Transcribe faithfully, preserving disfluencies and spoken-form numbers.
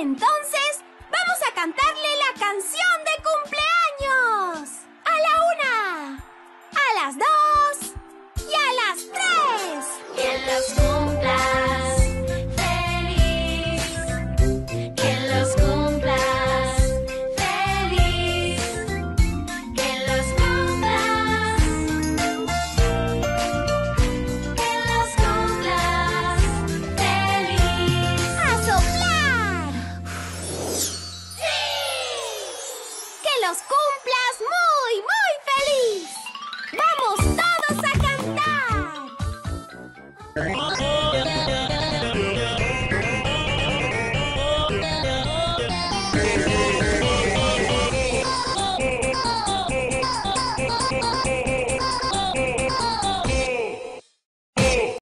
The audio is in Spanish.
Entonces, vamos a cantarle la canción